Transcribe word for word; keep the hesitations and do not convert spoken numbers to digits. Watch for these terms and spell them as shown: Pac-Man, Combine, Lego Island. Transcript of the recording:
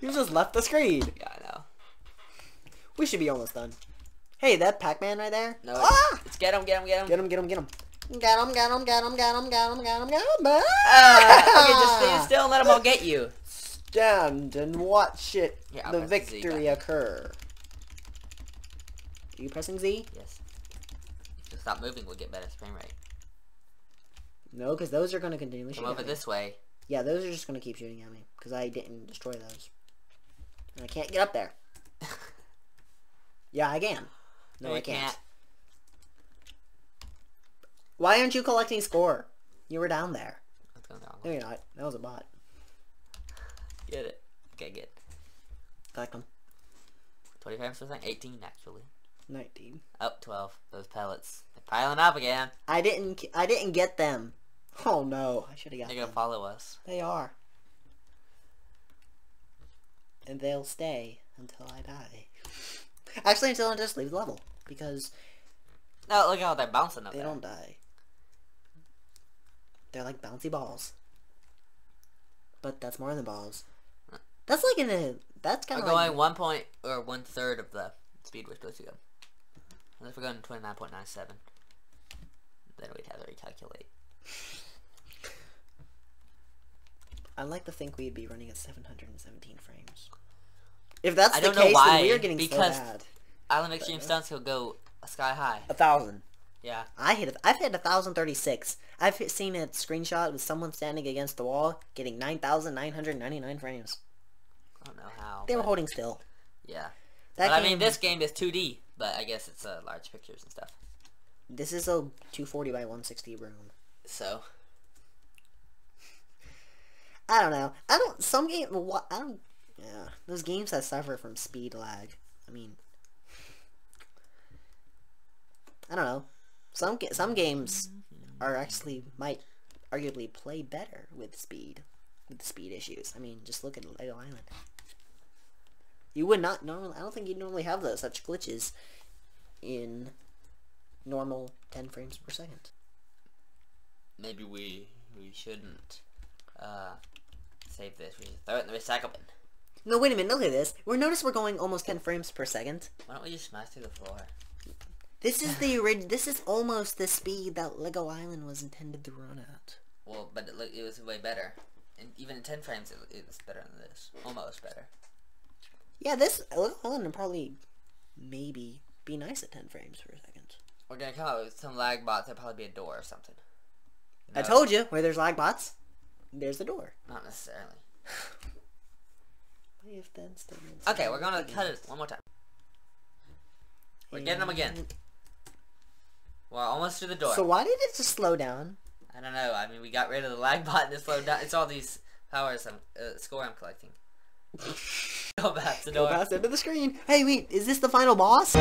You just left the screen. Yeah, I know. We should be almost done. Hey, that Pac-Man right there. No, it's, ah! it's get him, get him, get him. Get him, get him, get him. Get him, get him, get him, get him, get him, get him, get him. Ah! Okay, just stand still and let them all get you. Stand and watch it. Yeah, the victory Z, occur. Are you pressing Z? Yes. If you stop moving, we'll get better frame rate. No, because those are going to continually shoot. Come over this way. Yeah, those are just going to keep shooting at me, because I didn't destroy those. And I can't get up there. Yeah, I can. No, I can't. can't. Why aren't you collecting score? You were down there. Let's go down. No, you're not. That was a bot. Get it. Okay, get it. Collect them. twenty-five percent, eighteen actually. nineteen. Oh, twelve. Those pellets. They're piling up again. I didn't I didn't get them. Oh no, I should have got They're them. They're gonna follow us. They are. And they'll stay until I die. Actually, until I just leave the level. Because... No, look how they're bouncing up They there. don't die. They're like bouncy balls. But that's more than balls. That's like in a... That's kind of like... We're going one point... Or one third of the speed we're supposed to go. Unless we're going to twenty-nine point nine seven. Then we'd have to recalculate. I like to think we'd be running at seven hundred seventeen frames. If that's I the don't case, know why, then we're getting so bad. Island Extreme Stunts will go sky high. A thousand. Yeah. I hit a, I've hit one thousand thirty-six. I've hit, seen a screenshot with someone standing against the wall getting nine thousand nine hundred ninety-nine frames. I don't know how. They were holding still. Yeah. That but game, I mean, this game is two D, but I guess it's uh, large pictures and stuff. This is a two forty by one sixty room. So... I don't know. I don't... Some game... What, I don't... Yeah. Those games that suffer from speed lag. I mean... I don't know. Some some games are actually... Might arguably play better with speed. With speed issues. I mean, just look at Lego Island. You would not normally... I don't think you'd normally have those such glitches in normal ten frames per second. Maybe we... We shouldn't... Uh, save this. We should throw it in the recycle bin. No, wait a minute. Look at this. We're notice we're going almost ten frames per second. Why don't we just smash through the floor? This is the orig This is almost the speed that Lego Island was intended to run at. Well, but it, it was way better. And even in ten frames, it, it was better than this. Almost better. Yeah, this Lego Island would probably maybe be nice at ten frames per second. We're gonna come out with some lag bots. There'll probably be a door or something. No. I told you where there's lag bots. There's the door. Not necessarily. If that's okay, we're gonna cut it one more time. We're and... getting them again. We're almost through the door. So why did it just slow down? I don't know. I mean, we got rid of the lag bot and it slowed down. It's all these powers I'm uh, score I'm collecting. Go past the door. Go past into the screen. Hey, wait. Is this the final boss?